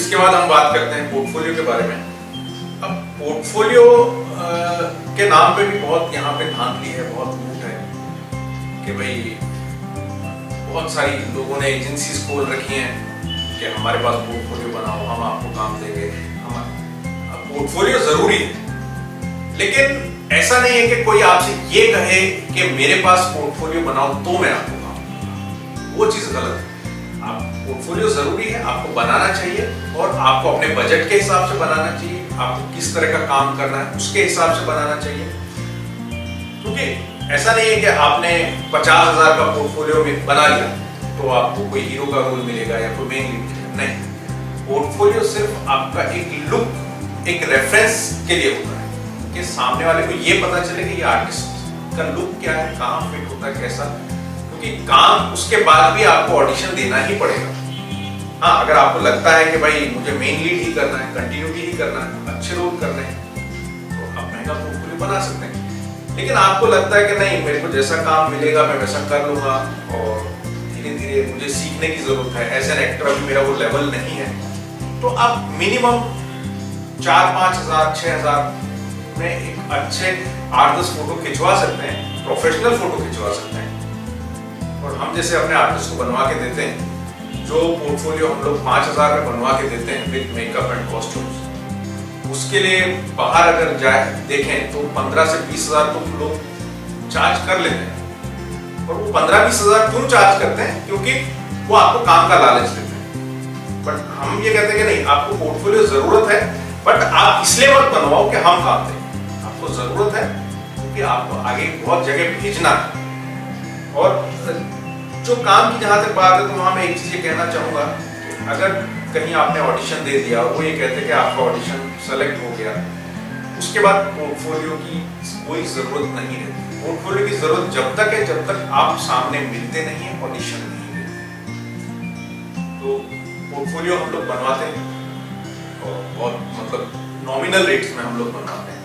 इसके बाद हम बात करते हैं पोर्टफोलियो के बारे में। अब पोर्टफोलियो के नाम पे भी बहुत यहाँ पे धांधली है, बहुत ऊट है कि भाई बहुत सारी लोगों ने एजेंसीज खोल रखी हैं कि हमारे पास पोर्टफोलियो बनाओ, हम आपको काम देंगे। हमारा पोर्टफोलियो जरूरी है, लेकिन ऐसा नहीं है कि कोई आपसे ये कहे कि मेरे पास पोर्टफोलियो बनाओ तो मैं आपको काम, वो चीज गलत है। आप पोर्टफोलियो जरूरी है, आपको बनाना चाहिए और आपको अपने बजट के हिसाब से बनाना चाहिए, आपको किस तरह का काम करना है उसके हिसाब से बनाना चाहिए। क्योंकि ऐसा नहीं है कि आपने 50,000 का पोर्टफोलियो में बना लिया तो आपको कोई हीरो का रोल मिलेगा या कोई मेन लीड मिलेगा, नहीं। पोर्टफोलियो सिर्फ आपका एक लुक, एक रेफरेंस के लिए होता है कि सामने वाले को ये पता चले कि ये आर्टिस्ट का लुक क्या है, काम फिट होता है कैसा, क्योंकि काम उसके बाद भी आपको ऑडिशन देना ही पड़ेगा। हाँ, अगर आपको लगता है कि भाई मुझे मेन लीड ही करना है, कंटिन्यूटी ही करना है, अच्छे रोल करने हैं, तो आप महंगा पोर्टफोलियो बना सकते हैं। लेकिन आपको लगता है कि नहीं, मेरे को जैसा काम मिलेगा मैं वैसा कर लूंगा और धीरे धीरे मुझे सीखने की जरूरत है, एज एन एक्टर अभी मेरा वो लेवल नहीं है, तो आप मिनिमम 4-5 हजार 6 हजार एक अच्छे 8-10 फोटो खिंचवा सकते हैं, प्रोफेशनल फोटो खिंचवा सकते हैं। और हम जैसे अपने आर्टिस्ट को बनवा के देते हैं, जो पोर्टफोलियो हम लोग 5,000 में बनवा के देते हैं विद मेकअप एंड कॉस्ट्यूम्स, उसके लिए बाहर अगर जाए देखें तो 15 से 20 हजार तो लोग चार्ज कर लेते हैं। और वो 15-20 हजार क्यों चार्ज करते हैं? क्योंकि वो आपको काम का लालच देते हैं। बट हम ये कहते हैं कि नहीं, आपको पोर्टफोलियो जरूरत है, बट आप इसलिए मत बनवाओ कि हम काम दें, जरूरत है क्योंकि आपको आगे बहुत जगह भेजना है। और जो काम की जहां तक बात है, तो वहां मैं एक चीज ये कहना चाहूंगा, अगर कहीं आपने ऑडिशन दे दिया, वो ये कहते कि आपका ऑडिशन सेलेक्ट हो गया, उसके बाद पोर्टफोलियो की कोई जरूरत नहीं है। पोर्टफोलियो की जरूरत जब तक है जब तक आप सामने मिलते नहीं है, ऑडिशन नहीं है। तो पोर्टफोलियो हम लोग बनवाते हैं और बहुत मतलब नॉमिनल रेट्स में हम लोग बनवाते हैं।